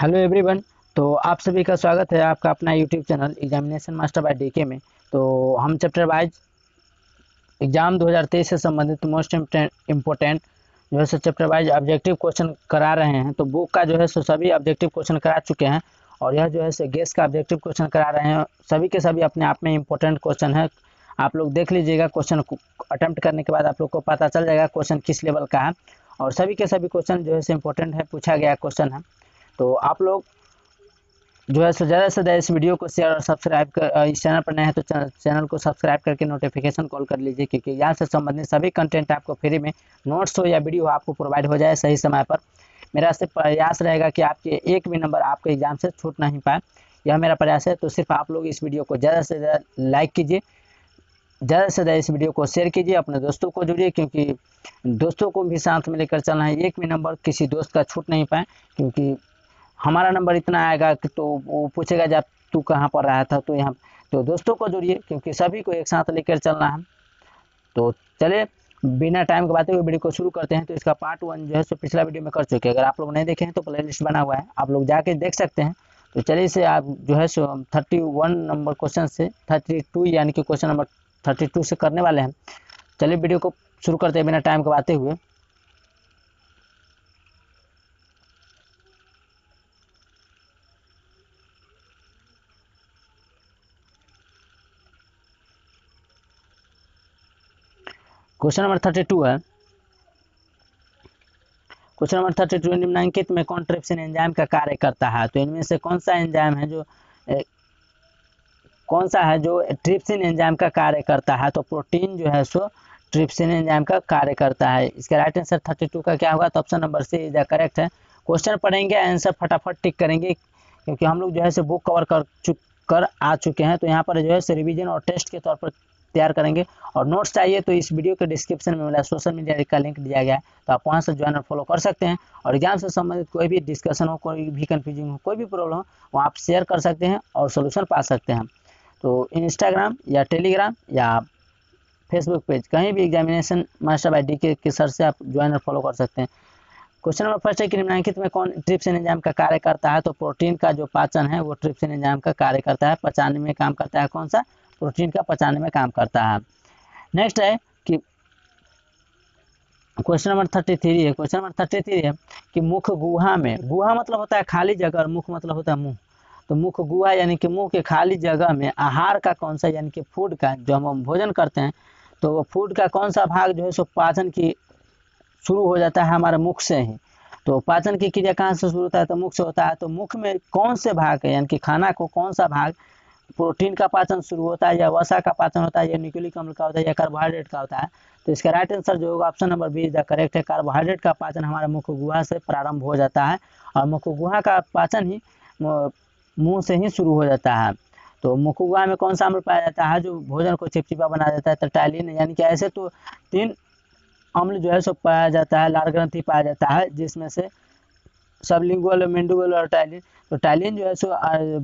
Hello everyone, तो आप सभी का स्वागत है आपका अपना YouTube channel examination master by DK में। तो हम चैप्टर वाइज एग्ज़ाम 2023 से संबंधित मोस्ट इम्पोर्टेंट जो है सो चैप्टर वाइज ऑब्जेक्टिव क्वेश्चन करा रहे हैं। तो बुक का जो है सो सभी ऑब्जेक्टिव क्वेश्चन करा चुके हैं और यह जो है सो गेस का ऑब्जेक्टिव क्वेश्चन करा रहे हैं। सभी के सभी अपने आप में इम्पोर्टेंट क्वेश्चन है, आप लोग देख लीजिएगा। क्वेश्चन अटैम्प्ट करने के बाद आप लोग को पता चल जाएगा क्वेश्चन किस लेवल का है और सभी के सभी क्वेश्चन जो है सो इम्पोर्टेंट है, पूछा गया क्वेश्चन है। तो आप लोग जो है सो ज़्यादा से ज़्यादा इस वीडियो को शेयर और सब्सक्राइब कर, इस चैनल पर नए हैं तो चैनल को सब्सक्राइब करके नोटिफिकेशन कॉल कर लीजिए, क्योंकि यहाँ से संबंधित सभी कंटेंट आपको फ्री में नोट्स हो या वीडियो आपको प्रोवाइड हो जाए सही समय पर। मेरा से प्रयास रहेगा कि आपके एक भी नंबर आपके एग्जाम से छूट नहीं पाए, यह मेरा प्रयास है। तो सिर्फ आप लोग इस वीडियो को ज़्यादा से ज़्यादा लाइक कीजिए, ज़्यादा से ज़्यादा इस वीडियो को शेयर कीजिए, अपने दोस्तों को जुड़िए, क्योंकि दोस्तों को भी साथ में लेकर चलना है। एक भी नंबर किसी दोस्त का छूट नहीं पाए, क्योंकि हमारा नंबर इतना आएगा कि तो वो पूछेगा जब तू कहाँ पर आया था। तो यहाँ तो दोस्तों को जोड़िए, क्योंकि सभी को एक साथ लेकर चलना है। तो चले बिना टाइम गवाते हुए वीडियो को शुरू करते हैं। तो इसका पार्ट 1 जो है सो पिछला वीडियो में कर चुके हैं, अगर आप लोग नहीं देखे हैं तो प्लेलिस्ट बना हुआ है, आप लोग जाके देख सकते हैं। तो चलिए इसे आप जो है सो 31 नंबर क्वेश्चन से 32 यानी कि क्वेश्चन नंबर 32 से करने वाले हैं। चलिए वीडियो को शुरू करते हैं बिना टाइम गवाते हुए। क्वेश्चन नंबर 32 है। क्वेश्चन नंबर 32 निम्नलिखित में कौन ट्रिप्सिन एंजाइम का कार्य करता है? तो इनमें से कौन सा एंजाइम है जो ट्रिप्सिन एंजाइम का कार्य करता है? तो प्रोटीन जो है सो ट्रिप्सिन एंजाइम का कार्य करता है। इसका राइट आंसर 32 का क्या होगा? तो option number C is correct है। क्वेश्चन पढ़ेंगे, आंसर फटाफट टिक करेंगे, क्योंकि हम लोग जो है सो बुक कवर कर आ चुके हैं। तो यहाँ पर जो है सो रिविजन और टेस्ट के तौर पर तैयार करेंगे। और नोट्स चाहिए तो इस वीडियो के डिस्क्रिप्शन में मिला सोशल मीडिया का लिंक दिया गया है, तो आप वहां से ज्वाइन और फॉलो कर सकते हैं। और एग्जाम से संबंधित कोई भी डिस्कशन हो, कोई भी कंफ्यूजिंग हो, कोई भी प्रॉब्लम हो, वहाँ आप शेयर कर सकते हैं और सोल्यूशन पा सकते हैं। तो इंस्टाग्राम या टेलीग्राम या फेसबुक पेज कहीं भी एग्जामिनेशन मास्टर बाय डीके के सर से आप ज्वाइन और फॉलो कर सकते हैं। क्वेश्चन नंबर फर्स्ट है कि निम्नलिखित में कौन ट्रिप्सिन एंजाइम का कार्य करता है? तो प्रोटीन का जो पाचन है वो ट्रिप्सिन एंजाइम का कार्य करता है, पचाने में काम करता है। कौन सा? प्रोटीन का पचाने में काम करता है। नेक्स्ट है कि क्वेश्चन नंबर 33 है। क्वेश्चन नंबर 33 है कि मुख गुहा में, गुहा मतलब होता है खाली जगह और मुख मतलब होता है मुंह, तो मुख गुहा यानी कि मुंह के खाली जगह में आहार का कौन सा यानी कि फूड का जो हम भोजन करते हैं, तो वो फूड का कौन सा भाग जो है सो पाचन की शुरू हो जाता है हमारे मुख से ही। तो पाचन की क्रिया कहाँ से शुरू होता है? तो मुख से होता है। तो मुख में कौन से भाग है यानी कि खाना को कौन सा भाग प्रोटीन का पाचन शुरू होता है, या वसा का पाचन होता है, या न्यूक्लिक अम्ल का होता है, या कार्बोहाइड्रेट का होता है? तो इसका राइट आंसर जो होगा ऑप्शन नंबर B करेक्ट है। कार्बोहाइड्रेट का पाचन हमारे मुख गुहा से प्रारंभ हो जाता है और मुख गुहा का पाचन ही मुंह से ही शुरू हो जाता है। तो मुख गुहा में कौन सा अम्ल पाया जाता है जो भोजन को चिपचिपा बना देता है? तो टैलिन यानी कि ऐसे तो 3 अम्ल जो है सो पाया जाता है, लार ग्रंथि पाया जाता है, जिसमें से सबलिंगुअल, मेंडुअल और टैलिन। तो टैलिन जो है सो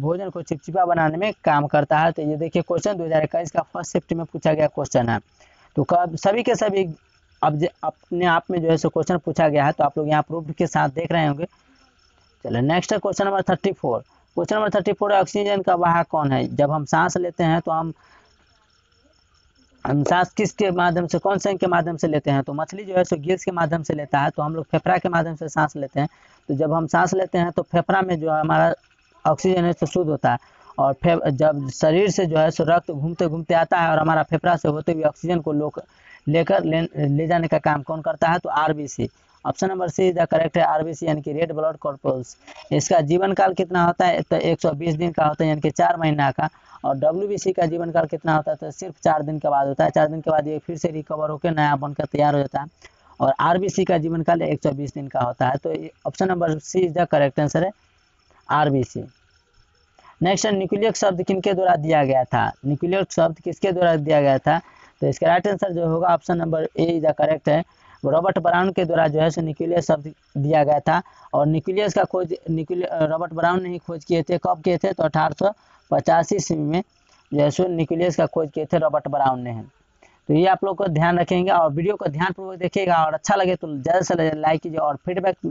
भोजन को चिपचिपा बनाने में काम करता है। तो ये देखिए क्वेश्चन 2021 का फर्स्ट शिफ्ट में पूछा गया क्वेश्चन है। तो सभी के सभी अपने आप में जो है सो क्वेश्चन पूछा गया है, तो आप लोग यहाँ प्रूफ के साथ देख रहे होंगे। चलो नेक्स्ट है क्वेश्चन नंबर 34। क्वेश्चन नंबर 34 है ऑक्सीजन का वाहक कौन है? जब हम सांस लेते हैं तो हम सांस किसके माध्यम से, कौन संघ के माध्यम से लेते हैं? तो मछली जो है सो गैस के माध्यम से लेता है, तो हम लोग फेफड़ा के माध्यम से सांस लेते हैं। तो जब हम सांस लेते हैं तो फेफड़ा में जो हमारा ऑक्सीजन है सो शुद्ध होता है, और जब शरीर से जो है सो रक्त घूमते घूमते आता है और हमारा फेफड़ा से होते हुए ऑक्सीजन को लेकर ले जाने का काम कौन करता है? तो RBC। Option number C is the correct है। RBC यानी कि रेड ब्लड कॉर्पल्स। इसका जीवन काल कितना होता है? तो 120 दिन का होता है, यानी कि 4 महीना का। और WBC का जीवन काल कितना होता है? तो सिर्फ 4 दिन के बाद होता है। 4 दिन के बाद ये फिर से रिकवर होकर नया बनकर तैयार हो जाता है। और RBC का जीवन काल 120 दिन का होता है। तो option number C is the correct answer है, RBC। नेक्स्ट है न्यूक्लियक शब्द किनके द्वारा दिया गया था? न्यूक्लियक शब्द किसके द्वारा दिया गया था? तो इसका राइट आंसर जो होगा option number A is the correct है। रॉबर्ट ब्राउन के द्वारा जो है सो न्यूक्लियस शब्द दिया गया था। और न्यूक्लियस का खोज रॉबर्ट ब्राउन ने ही खोज किए थे। कब किए थे? तो 1885 ईस्वी में जो है सो न्यूक्लियस का खोज किए थे रॉबर्ट ब्राउन ने। तो ये आप लोग को ध्यान रखेंगे और वीडियो को ध्यानपूर्वक देखिएगा, और अच्छा लगे तो ज़्यादा से ज़्यादा लाइक कीजिए और फीडबैक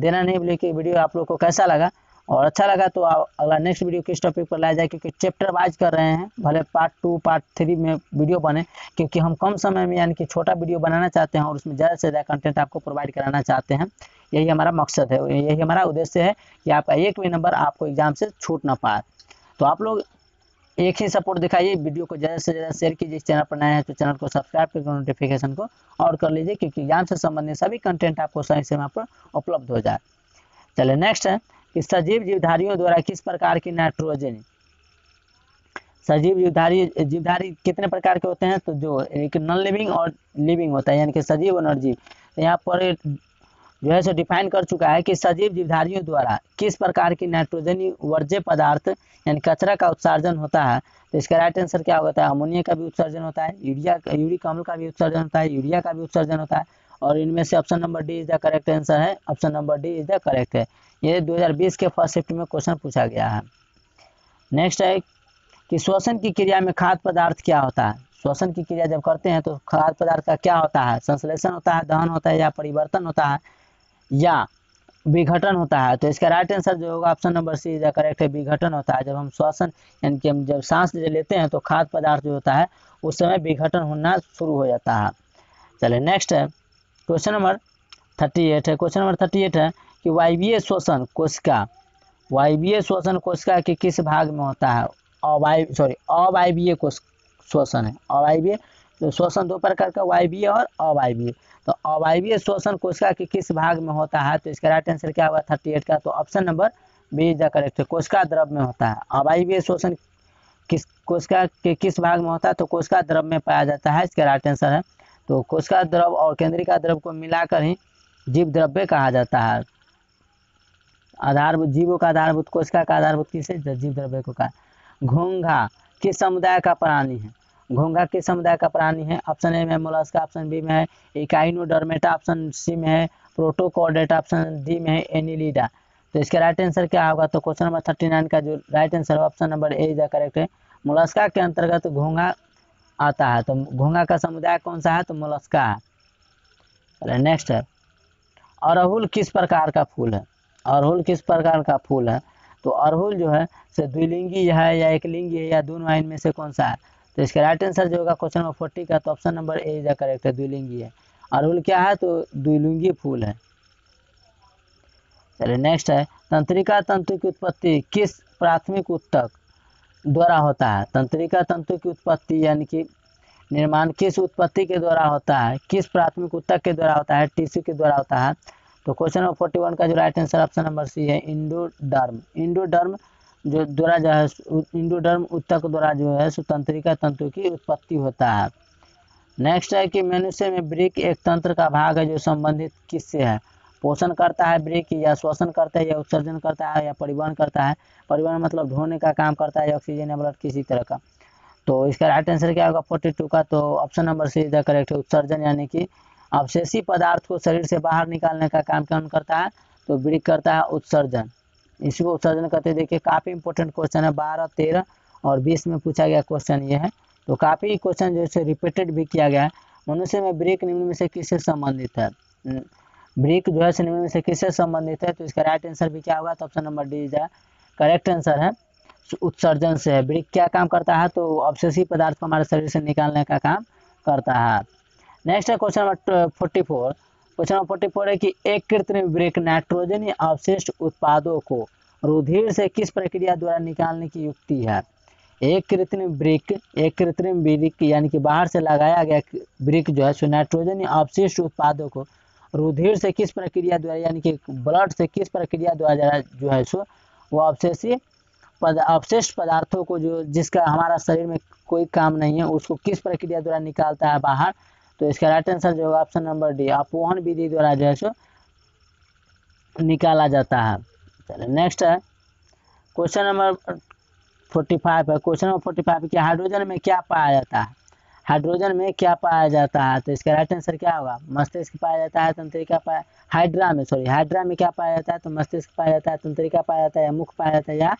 देना नहीं भूलिए कि वीडियो आप लोग को कैसा लगा। और अच्छा लगा तो अगला नेक्स्ट वीडियो किस टॉपिक पर लाया जाए, क्योंकि चैप्टर वाइज कर रहे हैं, भले पार्ट 2 पार्ट 3 में वीडियो बने, क्योंकि हम कम समय में यानी कि छोटा वीडियो बनाना चाहते हैं और उसमें ज़्यादा से ज़्यादा कंटेंट आपको प्रोवाइड कराना चाहते हैं। यही हमारा मकसद है, यही हमारा उद्देश्य है कि आपका एक भी नंबर आपको एग्जाम से छूट ना पाए। तो आप लोग एक ही सपोर्ट दिखाइए, वीडियो को ज़्यादा से ज़्यादा शेयर कीजिए, इस चैनल पर नए हैं तो चैनल को सब्सक्राइब करके नोटिफिकेशन को और कर लीजिए, क्योंकि एग्जाम से संबंधित सभी कंटेंट आपको सही समय पर उपलब्ध हो जाए। चलिए नेक्स्ट है कि सजीव जीवधारियों द्वारा किस प्रकार की नाइट्रोजन, सजीव जीवधारी कितने प्रकार के होते हैं, तो जो एक नॉन लिविंग और लिविंग होता है यानी कि सजीव और निर्जीव। तो यहाँ पर जो है सो डिफाइन कर चुका है कि सजीव जीवधारियों द्वारा किस प्रकार की नाइट्रोजनी वर्ज्य पदार्थ यानी कचरा का उत्सर्जन होता है। तो इसका राइट आंसर क्या होता है, अमोनिया का भी उत्सर्जन होता है, यूरिक अम्ल का भी उत्सर्जन होता है, यूरिया का भी उत्सर्जन होता है, और इनमें से option number D is the correct answer है। Option number D is the correct है। ये 2020 के फर्स्ट शिफ्ट में क्वेश्चन पूछा गया है। नेक्स्ट है कि श्वसन की क्रिया में खाद्य पदार्थ क्या होता है। श्वसन की क्रिया जब करते हैं तो खाद्य पदार्थ का क्या होता है, संश्लेषण होता है, दहन होता है, या परिवर्तन होता है, या विघटन होता है। तो इसका राइट आंसर जो होगा option number C is correct है, विघटन होता है। जब हम श्वसन यानी कि हम जब सांस लेते हैं तो खाद्य पदार्थ जो होता है उस समय विघटन होना शुरू हो जाता है। चलिए नेक्स्ट है क्वेश्चन नंबर 38 है। क्वेश्चन नंबर 38 है कि वायवीय श्वसन कोशिका, वायवीय श्वसन कोशिका के किस भाग में होता है। अवायवीय श्वसन है, अवायवीय तो श्वसन दो प्रकार का, वायवीय और अवायवीय। तो अवायवीय श्वसन कोशिका के किस भाग में होता है, तो इसका राइट आंसर क्या होगा 38 का, तो option number B is the correct है, कोशिका द्रव में होता है। अवायवीय श्वसन किस कोशिका के किस भाग में होता है, तो कोशिका द्रव में पाया जाता है, इसका राइट आंसर है। तो कोशिका द्रव और केंद्रिका द्रव को मिलाकर ही जीव द्रव्य कहा जाता है। आधारभूत जीवों का आधारभूत कोशिका का आधारभूत किसे, जीव द्रव्य को कहा। घोंघा किस समुदाय का प्राणी है, घोंघा किस समुदाय का प्राणी है। ऑप्शन ए में मोलस्क, ऑप्शन बी में है इकाइनोडर्मेटा, ऑप्शन सी में है प्रोटोकॉर्डेटा, ऑप्शन डी में है एनिलिडा। तो इसका राइट आंसर क्या होगा, तो क्वेश्चन नंबर 39 का जो right answer option number A is the correct है। मोलस्का के अंतर्गत तो घोंघा आता है, तो घोंघा का समुदाय कौन सा है, तो मोलस्का है। नेक्स्ट है अरहुल किस प्रकार का फूल है, अरहुल किस प्रकार का फूल है। तो अरहुल जो है से द्विलिंगी है या एकलिंगी है या दोनों, इनमें से कौन सा है। तो इसका राइट आंसर जो होगा क्वेश्चन नंबर 40 का, तो option number A is correct है, द्विलिंगी है। अरहुल क्या है, तो द्विलिंगी फूल है। चलिए नेक्स्ट है तंत्रिका तंतु की उत्पत्ति किस प्राथमिक उत्तक द्वारा होता है। तंत्रिका तंतु की उत्पत्ति यानी कि निर्माण किस उत्पत्ति के द्वारा होता है, किस प्राथमिक उत्तक के द्वारा होता है, टिश्यू के द्वारा होता है। तो क्वेश्चन नंबर 41 का जो right answer option number C है, इंडोडर्म। इंडोडर्म जो द्वारा जो है, इंडोडर्म उत्तक द्वारा जो है तंत्रिका तंतु की उत्पत्ति होता है। नेक्स्ट है कि मनुष्य में वृक्क एक तंत्र का भाग है जो संबंधित किससे है। पोषण करता है वृक्क, या श्वसन करता है, या उत्सर्जन करता है, या परिवहन करता है। परिवहन मतलब ढोने का काम करता है, या ऑक्सीजन या ब्लड किसी तरह का। तो इसका राइट आंसर क्या होगा 42 का, तो option number C is the correct है, उत्सर्जन यानी कि अवशेषी पदार्थ को शरीर से बाहर निकालने का काम कौन करता है, तो वृक्क करता है उत्सर्जन। इसको उत्सर्जन करते देखिए काफ़ी इंपॉर्टेंट क्वेश्चन है, 12, 13 और 20 में पूछा गया क्वेश्चन ये है। तो काफ़ी क्वेश्चन जो है रिपीटेड भी किया गया है। मनुष्य में वृक्क निम्न में से किससे संबंधित है, वृक्क जो है निम्न में से किससे संबंधित है। तो इसका राइट आंसर भी क्या होगा, तो option number D is the correct answer है, उत्सर्जन से है। वृक्क क्या काम करता है, तो अवशेषी पदार्थ को हमारे शरीर से निकालने का काम करता है। नेक्स्ट है क्वेश्चन नंबर 44। क्वेश्चन नंबर 44 है कि एक कृत्रिम वृक्क नाइट्रोजन अवशिष्ट उत्पादों को रुधिर से किस प्रक्रिया द्वारा निकालने की युक्ति है। एक कृत्रिम वृक्क, एक कृत्रिम वृक्क यानी कि बाहर से लगाया गया वृक्क जो है सो नाइट्रोजन अवशिष्ट उत्पादों को रुधिर से किस प्रक्रिया द्वारा यानी कि ब्लड से किस प्रक्रिया द्वारा जो है सो वो अवशिष्ट पदार्थों को जो जिसका हमारा शरीर में कोई काम नहीं है उसको किस प्रक्रिया द्वारा निकालता है बाहर। तो इसका राइट आंसर जो होगा ऑप्शन नंबर डी, अपवहन विधि द्वारा जो है सो निकाला जाता है। चलिए नेक्स्ट है क्वेश्चन नंबर 45 है। क्वेश्चन नंबर 45 कि हाइड्रोजन में क्या पाया जाता है, हाइड्रोजन में क्या पाया जाता है। तो इसका राइट आंसर क्या होगा, मस्तिष्क पाया जाता है, तंत्रिका पाया, हाइड्रा में क्या पाया जाता है, तो मस्तिष्क पाया जाता है, तंत्रिका पाया जाता है, या मुख पाया जाता है, या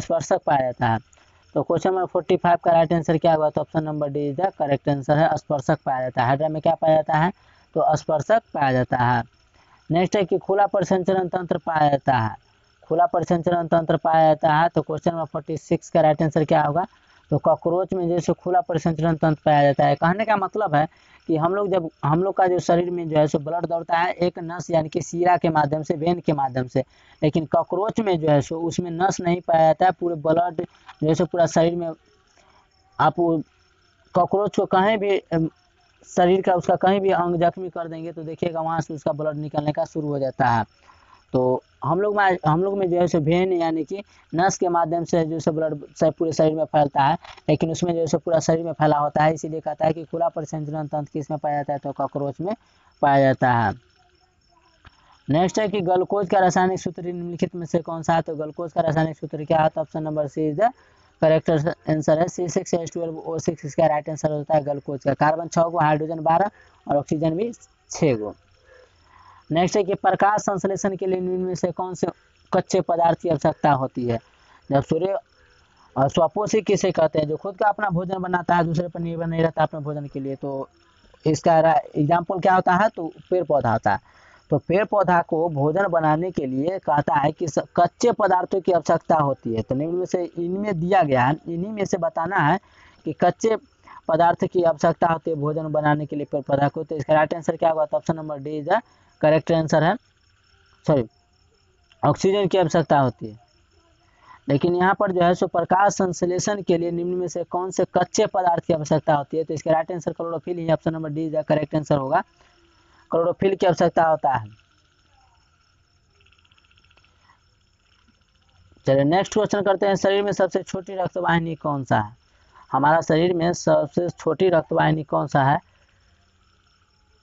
स्पर्शक पाया जाता है। तो क्वेश्चन नंबर 45 का राइट आंसर क्या होगा, तो option number D is the correct answer है, स्पर्शक पाया जाता है। हाइड्रा में क्या पाया जाता है, तो स्पर्शक पाया जाता है। नेक्स्ट है कि खुला प्रसंचरण तंत्र पाया जाता है। खुला परिसंचरण तंत्र पाया जाता है। तो क्वेश्चन नंबर 46 का राइट आंसर क्या होगा? तो कॉकरोच में जैसे खुला परिसंचरण तंत्र पाया जाता है। कहने का मतलब है कि हम लोग का जो शरीर में जो है सो ब्लड दौड़ता है एक नस यानी कि सीरा के माध्यम से, वेन के माध्यम से, लेकिन कॉकरोच में जो है सो उसमें नस नहीं पाया जाता है। पूरे ब्लड जो है सो पूरा शरीर में, आप कॉकरोच को कहीं भी शरीर का उसका कहीं भी अंग जख्मी कर देंगे तो देखिएगा वहाँ से उसका ब्लड निकलने का शुरू हो जाता है। तो हम लोग में जो है सो वेन यानी कि नस के माध्यम से जो है ब्लड पूरे शरीर में फैलता है, लेकिन उसमें जो है सो पूरा शरीर में फैला होता है। इसीलिए कहता है कि खुला परिसंचरण तंत्र किसमें पाया जाता है? तो कॉकरोच में पाया जाता है। नेक्स्ट है कि ग्लूकोज का रासायनिक सूत्र निम्नलिखित में से कौन सा है? तो ग्लूकोज का रासायनिक सूत्र क्या है? तो option number C is the correct answer है। C6H12O6 इसका राइट आंसर होता है। ग्लूकोज का कार्बन 6 गो, हाइड्रोजन 12 और ऑक्सीजन भी 6 गो। नेक्स्ट है कि प्रकाश संश्लेषण के लिए निम्न में से कौन से कच्चे पदार्थ की आवश्यकता होती है? जब सूर्य और स्वपोषी किसे कहते हैं? जो खुद का अपना भोजन बनाता है, दूसरे पर निर्भर नहीं रहता अपने भोजन के लिए। तो इसका एग्जाम्पल क्या होता है? तो पेड़ पौधा होता है। तो पेड़ पौधा को भोजन बनाने के लिए कहता है कि कच्चे पदार्थों की आवश्यकता होती है। तो निम्न में से इनमें दिया गया है, इन्हीं में से बताना है कि कच्चे पदार्थ की आवश्यकता होती है भोजन बनाने के लिए पेड़ पौधा को। तो इसका राइट आंसर क्या होगा? तो option number D is the correct answer है। सॉरी, ऑक्सीजन की आवश्यकता होती है। लेकिन यहाँ पर जो है सो प्रकाश संश्लेषण के लिए निम्न में से कौन से कच्चे पदार्थ की आवश्यकता होती है? तो इसका राइट आंसर क्लोरोफिल ही, option number D is the correct answer होगा। क्लोरोफिल की आवश्यकता होता है। चलिए नेक्स्ट क्वेश्चन करते हैं। शरीर में सबसे छोटी रक्तवाहिनी कौन सा है? हमारा शरीर में सबसे छोटी रक्तवाहिनी कौन सा है?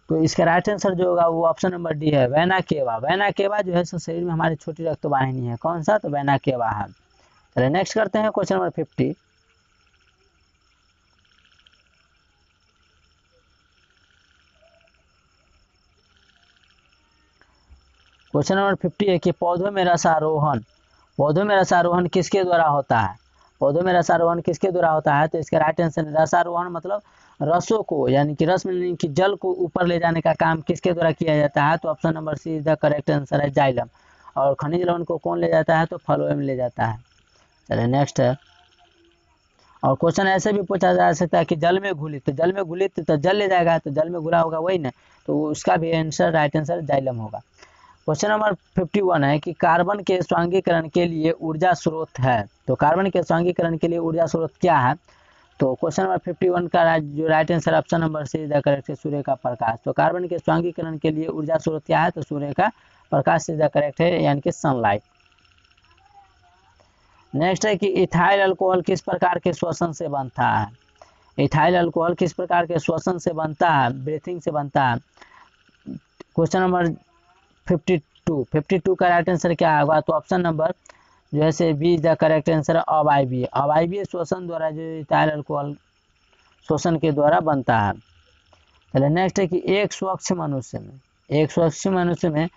तो इसका राइट आंसर जो होगा वो ऑप्शन नंबर डी है, वेना केवा। वेना केवा जो है सो शरीर में हमारी छोटी रक्तवाहिनी है। कौन सा? तो वेना केवा है। चलिए नेक्स्ट करते हैं क्वेश्चन नंबर 50। क्वेश्चन नंबर 50 है कि पौधों में रसारोहण किसके द्वारा होता है? पौधों में रसारोहण किसके द्वारा होता है? तो इसका राइट आंसर, रसारोहण मतलब रसों को यानी कि रस में कि जल को ऊपर ले जाने का काम किसके द्वारा किया जाता है? तो option number C is the correct answer है, जाइलम। और खनिज लवण को कौन ले जाता है? तो फ्लोएम ले जाता है। चलिए नेक्स्ट है, और क्वेश्चन ऐसे भी पूछा जा सकता है कि जल में घुलित तो जल ले जाएगा, तो जल में घुला होगा वही ना, तो उसका भी आंसर राइट आंसर जाइलम होगा। क्वेश्चन नंबर 51 है कि कार्बन के स्वांगीकरण के लिए ऊर्जा स्रोत है। तो कार्बन के स्वांगीकरण के लिए ऊर्जा स्रोत क्या है? तो क्वेश्चन नंबर 51 का जो right answer option number C is the correct, सूर्य का प्रकाश। तो कार्बन के स्वांगीकरण के लिए ऊर्जा स्रोत क्या है? तो सूर्य का प्रकाश इज द करेक्ट है, यानी कि सनलाइट। नेक्स्ट है कि इथाइल अल्कोहल किस प्रकार के श्वसन से बनता है? इथाइल अल्कोहल किस प्रकार के श्वसन से बनता है? ब्रीथिंग से बनता है। क्वेश्चन नंबर 52 का राइट आंसर क्या होगा? तो ऑप्शन नंबर जो है से बी द करेक्ट आंसर, अवायवीय। अवायवीय श्वसन द्वारा जो इथाइल अल्कोहल श्वसन के द्वारा बनता है। चलिए नेक्स्ट है कि एक स्वच्छ मनुष्य में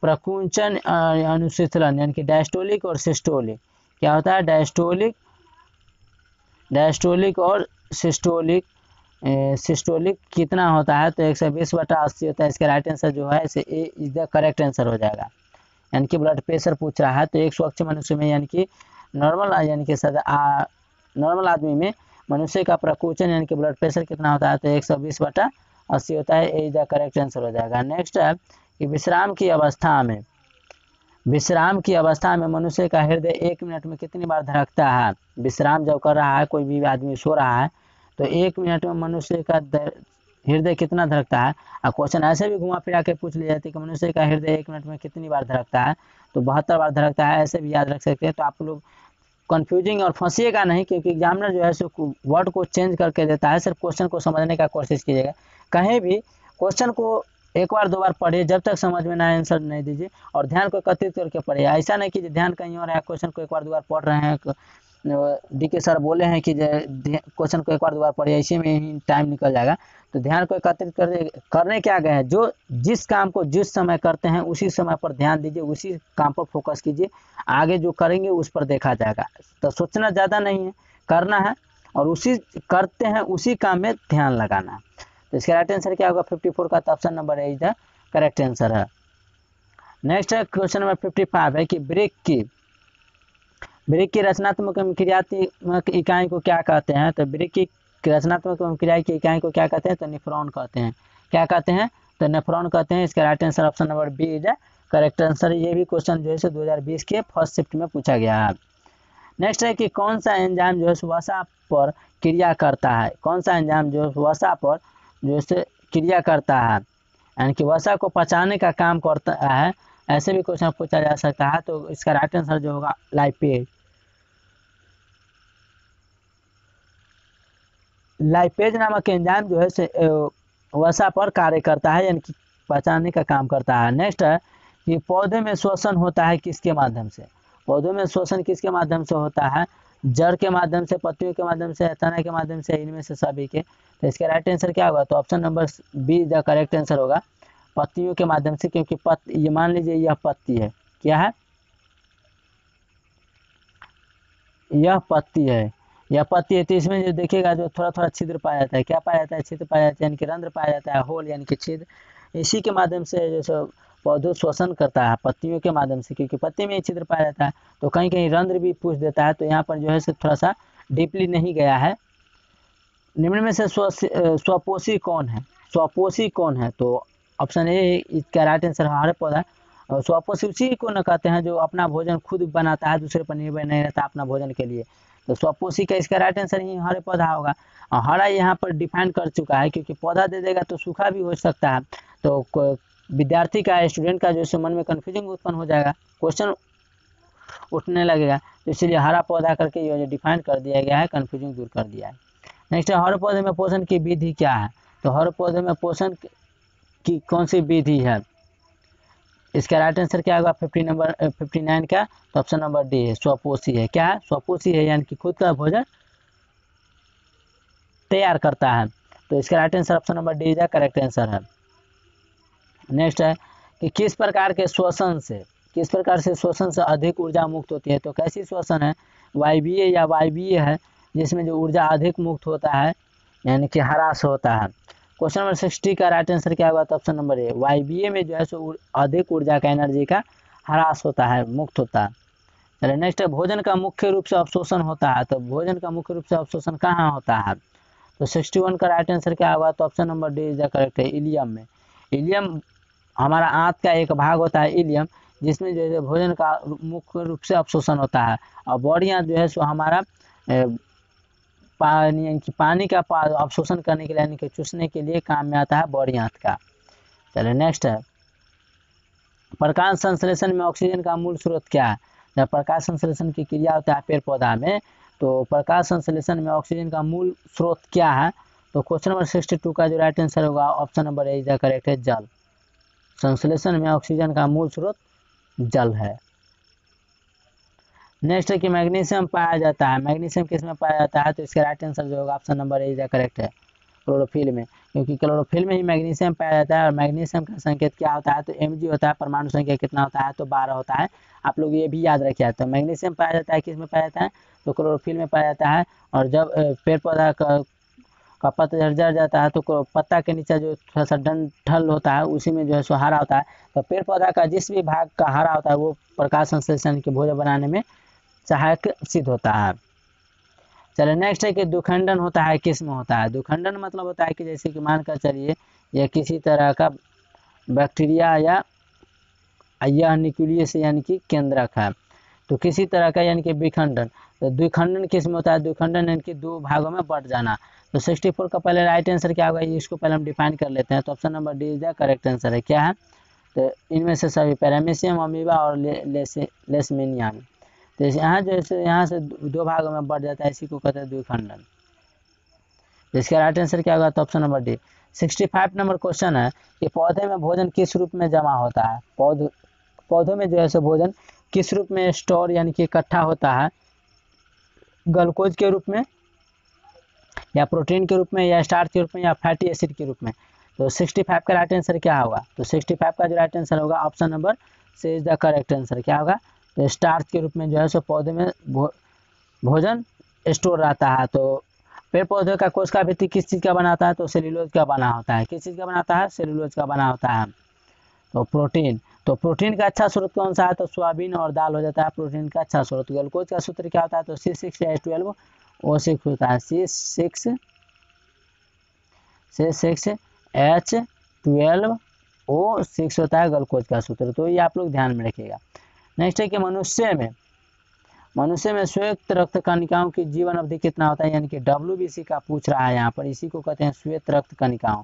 प्रकुंचन अनुशीतलन यानी कि डायस्टोलिक और सिस्टोलिक, क्या होता है? डायस्टोलिक और सिस्टोलिक, सिस्टोलिक कितना होता है? तो 120/80 होता है। इसका राइट आंसर जो है इसे A is the correct answer हो जाएगा, यानी कि ब्लड प्रेशर पूछ रहा है। तो एक स्वच्छ मनुष्य में यानी कि नॉर्मल यानी कि नॉर्मल आदमी में मनुष्य का प्रकुंचन यानी कि ब्लड प्रेशर कितना होता है? तो 120/80 होता है। A is the correct answer हो जाएगा। नेक्स्ट है कि विश्राम की अवस्था में मनुष्य का हृदय 1 मिनट में कितनी बार धड़कता है? विश्राम जब कर रहा है, कोई भी आदमी सो रहा है, तो 1 मिनट में मनुष्य का हृदय कितना धड़कता है? और क्वेश्चन ऐसे भी घुमा फिरा के पूछ लिया जाती है कि मनुष्य का हृदय 1 मिनट में कितनी बार धड़कता है? तो 72 बार धड़कता है, ऐसे भी याद रख सकते हैं। तो आप लोग कंफ्यूजिंग और फंसिएगा नहीं, क्योंकि एग्जामिनर जो है सो वर्ड को चेंज करके देता है। सिर्फ क्वेश्चन को समझने का कोशिश कीजिएगा। कहीं भी क्वेश्चन को 1 बार 2 बार पढ़िए, जब तक समझ में ना आंसर नहीं दीजिए, और ध्यान को एकत्रित करके पढ़िए। ऐसा नहीं कि ध्यान कहीं और है, क्वेश्चन को 1 बार 2 बार पढ़ रहे हैं। डीके सर बोले हैं कि क्वेश्चन को 1 बार 2 बार पढ़िए, इसी में ही टाइम निकल जाएगा। तो ध्यान को एकत्रित करने क्या गए हैं, जो जिस काम को जिस समय करते हैं उसी समय पर ध्यान दीजिए, उसी काम पर फोकस कीजिए। आगे जो करेंगे उस पर देखा जाएगा। तो सोचना ज़्यादा नहीं है, करना है, और उसी करते हैं उसी काम में ध्यान लगाना। तो इसका राइट आंसर क्या होगा 54 का? तो option number A is the correct answer है। नेक्स्ट है क्वेश्चन नंबर 55 है कि ब्रेक की रचनात्मक एवं क्रियात्मक इकाई को क्या कहते हैं। तो ब्रेक की रचनात्मक एवं क्रिया की इकाई को क्या कहते हैं, तो नेफ्रॉन कहते हैं। क्या कहते हैं, तो नेफ्रॉन कहते हैं। इसका right answer option number B is correct answer. ये भी क्वेश्चन जो है 2020 के फर्स्ट शिफ्ट में पूछा गया है। नेक्स्ट है कि कौन सा एंजाइम जो है वसा पर क्रिया करता है। कौन सा एंजाइम जो है वसा पर जो है क्रिया करता है, यानी कि वसा को पचाने का काम करता है। ऐसे भी क्वेश्चन पूछा जा सकता है। तो इसका राइट आंसर जो होगा लाइपेज नामक एंजाइम जो है वसा पर कार्य करता है, यानी कि पचाने का काम करता है। नेक्स्ट है कि पौधे में श्वसन होता है किसके माध्यम से। पौधों में श्वसन किसके माध्यम से होता है, जड़ के माध्यम से, पत्तियों के माध्यम से, तना के माध्यम से, इनमें से सभी के। तो इसका राइट आंसर क्या होगा, तो option number B the correct answer होगा, पत्तियों के माध्यम से। क्योंकि ये मान लीजिए यह पत्ती है, क्या है, यह पत्ती है, यह पत्ती है। तो इसमें जो देखिएगा जो थोड़ा थोड़ा छिद्र पाया जाता है, क्या पाया जाता है, छिद्र पाया जाता है, यानी कि रंध्र पाया जाता है, होल यानी कि छिद्र। इसी के माध्यम से जैसे पौधों श्वसन करता है पत्तियों के माध्यम से, क्योंकि पत्ती में छिद्र पाया जाता है, तो कहीं कहीं रंध्र भी पूछ देता है। तो यहाँ पर जो है थोड़ा सा डीपली नहीं गया है। निम्न में से स्वपोषी कौन है। स्वपोषी कौन है, तो ऑप्शन ए इसका राइट आंसर हमारे पौधा। और स्वपोषी उसी को न कहते हैं जो अपना भोजन खुद बनाता है, दूसरे पर निर्भर नहीं रहता अपना भोजन के लिए। तो स्वपोषी का इसका राइट आंसर ही हरे पौधा होगा। और हरा यहाँ पर डिफाइन कर चुका है, क्योंकि पौधा दे देगा तो सूखा भी हो सकता है। तो विद्यार्थी का, स्टूडेंट का जो मन में कन्फ्यूजन उत्पन्न हो जाएगा, क्वेश्चन उठने लगेगा। तो इसलिए हरा पौधा करके ये डिफाइन कर दिया गया है, कन्फ्यूजन दूर कर दिया है। नेक्स्ट है हर पौधे में पोषण की विधि क्या है। तो हर पौधे में पोषण की कौन सी विधि है, इसका राइट आंसर क्या होगा 59 का, तो ऑप्शन नंबर डी है, स्वपोषी है। क्या है, स्वपोषी है, यानी कि खुद का भोजन तैयार करता है। तो इसका right answer option number D का करेक्ट आंसर है। नेक्स्ट है कि किस प्रकार से श्वसन से अधिक ऊर्जा मुक्त होती है। तो कैसी श्वसन है, वायवीय या वायवीय है, जिसमें जो ऊर्जा अधिक मुक्त होता है, यानी कि ह्रास होता है। क्वेश्चन नंबर 60 का राइट आंसर क्या होगा, तो ऑप्शन नंबर ए, वायवीय में जो है सो अधिक ऊर्जा का, एनर्जी का ह्रास होता है, मुक्त होता है। चलिए नेक्स्ट है भोजन का मुख्य रूप से अवशोषण होता है। तो भोजन का मुख्य रूप से अवशोषण कहाँ होता है। तो 61 का राइट आंसर क्या होगा, तो option number D is correct है, इलियम में। इलियम हमारा आंत का एक भाग होता है, इलियम, जिसमें जो है भोजन का मुख्य रूप से अवशोषण होता है। और बॉडियाँ जो है सो हमारा पानी का अवशोषण करने के लिए, यानी कि चूसने के लिए काम में आता है बॉडी आंत का। चलिए नेक्स्ट है प्रकाश संश्लेषण में ऑक्सीजन का मूल स्रोत क्या है। जब प्रकाश संश्लेषण की क्रिया होता है पेड़ पौधा में, तो प्रकाश संश्लेषण में ऑक्सीजन का मूल स्रोत क्या है। तो क्वेश्चन नंबर 62 का जो राइट आंसर होगा option number A is correct है, जल। संश्लेषण में ऑक्सीजन का मूल स्रोत जल है। नेक्स्ट है कि मैग्नीशियम पाया जाता है। मैग्नीशियम किस में पाया जाता है, तो इसका राइट आंसर जो होगा option number A is correct है, क्लोरोफिल में। क्योंकि क्लोरोफिल में ही मैग्नीशियम पाया जाता है। और मैग्नीशियम का संकेत क्या होता है, तो Mg होता है। परमाणु संख्या कितना होता है, तो 12 होता है। आप लोग ये भी याद रखिए। तो मैग्नीशियम पाया जाता है किस में पाया जाता है, तो क्लोरोफिल में पाया जाता है। और जब पेड़ पौधा का पत्ता झरझर जाता है, तो पत्ता के नीचे जो थोड़ा सा डंठल होता है, उसी में जो है सो हरा होता है। तो पेड़ पौधा का जिस भी भाग का हरा होता है, वो प्रकाश संश्लेषण के भोजन बनाने में सहायक सिद्ध होता है। चलिए नेक्स्ट है कि दुखंडन होता है किस में होता है। दुखंडन मतलब होता है कि जैसे कि मानकर चलिए यह किसी तरह का बैक्टीरिया या यह न्यूक्लियस यानी कि केंद्रक है, तो किसी तरह का यानी कि विखंडन। तो द्विखंडन किस में होता है, द्विखंडन यानी कि दो भागों में बट जाना। तो 64 का पहले राइट आंसर क्या होगा, इसको पहले हम डिफाइन कर लेते हैं। तो option number D is the correct answer है। क्या है, तो इनमें से सभी पैरामीशियम, अमीबा और लेसमिनिया। तो यहाँ से दो भागों में बढ़ जाता है, इसी को कहते हैं द्विखंडन। इसका राइट आंसर क्या होगा, तो option number D. 65 number question है कि पौधे में भोजन किस रूप में जमा होता है। पौधों में जो है सो भोजन किस रूप में स्टोर यानी कि इकट्ठा होता है, ग्लूकोज के रूप में, या प्रोटीन के रूप में, या स्टार्च के रूप में, या फैटी एसिड के रूप में। तो 65 का राइट आंसर क्या होगा, तो 65 का जो राइट आंसर होगा option number C is the correct answer. क्या होगा, तो स्टार्च के रूप में जो है सो पौधे में भोजन स्टोर रहता है। तो पेड़ पौधे का कोश का भित्ति किस चीज़ का बनाता है, तो सेल्यूलोज का बना होता है। किस चीज़ का बनाता है, सेल्यूलोज का बना होता है। तो प्रोटीन तो प्रोटीन का अच्छा स्रोत कौन सा है, तो सोयाबीन और दाल हो जाता है प्रोटीन का अच्छा स्रोत। ग्लूकोज का सूत्र क्या होता है, तो C6H12O6 होता है, C6H12O6 होता है ग्लूकोज का सूत्र। तो ये आप लोग ध्यान में रखिएगा। नेक्स्ट है कि मनुष्य में श्वेत रक्त कणिकाओं की जीवन अवधि कितना होता है, यानी कि WBC का पूछ रहा है यहाँ पर, इसी को कहते हैं श्वेत रक्त कणिकाओं,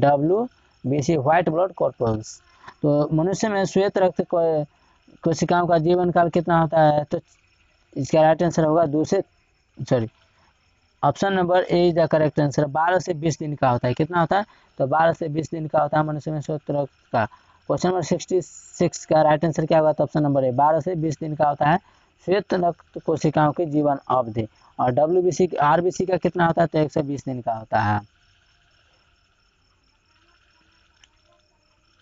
WBC व्हाइट ब्लड कॉर्पल्स। तो मनुष्य में श्वेत रक्त कोशिकाओं का जीवन काल कितना होता है, तो इसका राइट आंसर होगा option number A is the correct answer, 12 से 20 दिन का होता है। कितना होता है, तो 12 से 20 दिन का होता है मनुष्य में श्वेत रक्त का। क्वेश्चन नंबर 66 का राइट आंसर क्या होगा, तो ऑप्शन नंबर ए 12 से 20 दिन का होता है श्वेत रक्त कोशिकाओं की जीवन अवधि। और WBC RBC का कितना होता है, तो 120 दिन का होता है।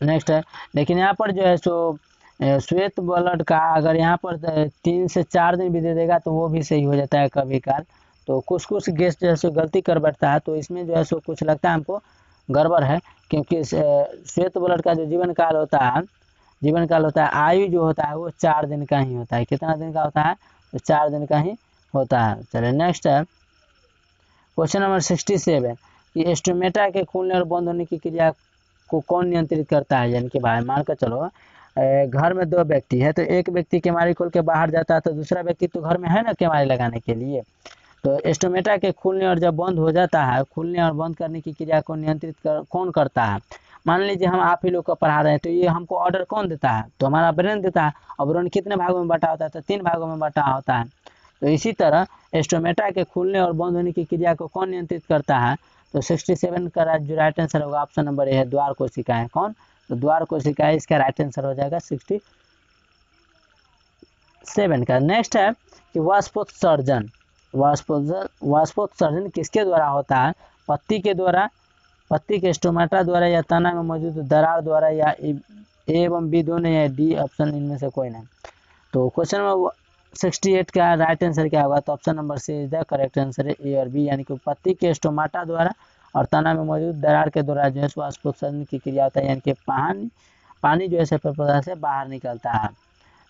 नेक्स्ट है, लेकिन यहाँ पर जो है सो श्वेत ब्लड का अगर यहाँ पर 3 से 4 दिन भी दे देगा तो वो भी सही हो जाता है कभी काल। तो कुछ गेस्ट जो है सो गलती कर बैठता है, तो इसमें जो है सो कुछ लगता है हमको गड़बड़ है, क्योंकि श्वेत ब्लड का जो जीवन काल होता है आयु जो होता है वो 4 दिन का ही होता है। कितना दिन का होता है, तो 4 दिन का ही होता है। चलिए नेक्स्ट है क्वेश्चन नंबर 67 कि स्टोमेटा के खुलने और बंद होने की क्रिया को कौन नियंत्रित करता है, यानी कि भाई मानकर चलो घर में 2 व्यक्ति है, तो एक व्यक्ति केमारी खोल के बाहर जाता है, तो दूसरा व्यक्ति तो घर में है ना केमारी लगाने के लिए। तो स्टोमेटा के खुलने और जब बंद हो जाता है, खुलने और बंद करने की क्रिया को नियंत्रित कौन करता है। मान लीजिए हम आप ही लोग को पढ़ा रहे हैं, तो ये हमको ऑर्डर कौन देता है, तो हमारा ब्रेन देता है। और ब्रेन कितने भागों में बटा होता है, तो 3 भागों में बटा होता है। तो इसी तरह स्टोमेटा के खुलने और बंद होने की क्रिया को कौन नियंत्रित करता है, तो 67 का जो राइट आंसर होगा ऑप्शन नंबर ए है द्वार कोशिकाएं। कौन, तो द्वार कोशिकाएं, इसका राइट आंसर हो जाएगा 67 का। नेक्स्ट है कि वाष्पोत्सर्जन किसके द्वारा होता है, पत्ती के स्टोमेटा द्वारा या तना में मौजूद दरार द्वारा, या ए एवं बी दोनों, या डी ऑप्शन इनमें से कोई नहीं। तो क्वेश्चन नंबर 68 का राइट आंसर क्या होगा, तो option number C is the correct answer है ए और बी, यानी कि पत्ती के स्टोमेटा द्वारा और तना में मौजूद दरार के द्वारा जो है वाष्पोत्सर्जन की क्रिया होता है, यानी कि पानी जो है पेपर से बाहर निकलता है।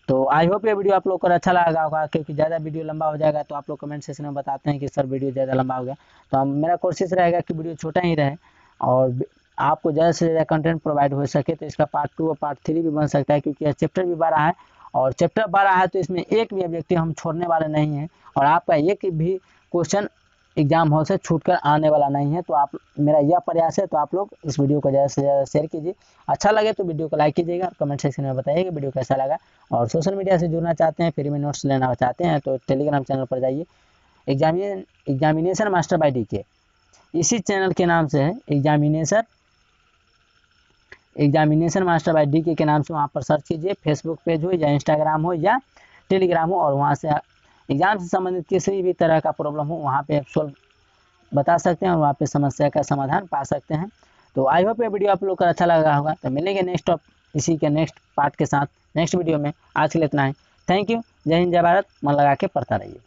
तो आई होप ये वीडियो आप लोग को अच्छा लगा होगा, क्योंकि ज़्यादा वीडियो लंबा हो जाएगा तो आप लोग कमेंट सेक्शन में बताते हैं कि सर वीडियो ज़्यादा लंबा हो गया। तो मेरा कोशिश रहेगा कि वीडियो छोटा ही रहे और आपको ज़्यादा से ज़्यादा कंटेंट प्रोवाइड हो सके। तो इसका पार्ट 2 और पार्ट 3 भी बन सकता है, क्योंकि यह चैप्टर भी बड़ा है और चैप्टर बड़ा है तो इसमें एक भी अभिव्यक्ति हम छोड़ने वाले नहीं हैं, और आपका एक भी क्वेश्चन एग्जाम हॉल से छूटकर आने वाला नहीं है। तो आप मेरा यह प्रयास है, तो आप लोग इस वीडियो को ज़्यादा से ज़्यादा शेयर कीजिए। अच्छा लगे तो वीडियो को लाइक कीजिएगा, कमेंट सेक्शन में बताइए कि वीडियो कैसा लगा। और सोशल मीडिया से जुड़ना चाहते हैं, फ्री में नोट्स लेना चाहते हैं, तो टेलीग्राम चैनल पर जाइए, एग्जामिनेशन मास्टर बाय DK इसी चैनल के नाम से है, एग्जामिनेशन मास्टर बाय DK के नाम से वहाँ पर सर्च कीजिए। फेसबुक पेज हो या इंस्टाग्राम हो या टेलीग्राम हो, और वहाँ से एग्जाम से संबंधित किसी भी तरह का प्रॉब्लम हो वहाँ पे आप सॉल्व बता सकते हैं और वहाँ पे समस्या का समाधान पा सकते हैं। तो आई होप ये वीडियो आप लोग को अच्छा लगा होगा। तो मिलेंगे नेक्स्ट पार्ट के साथ नेक्स्ट वीडियो में। आज के लिए इतना है, थैंक यू, जय हिंद जय भारत, मन लगा के पढ़ता रहिए।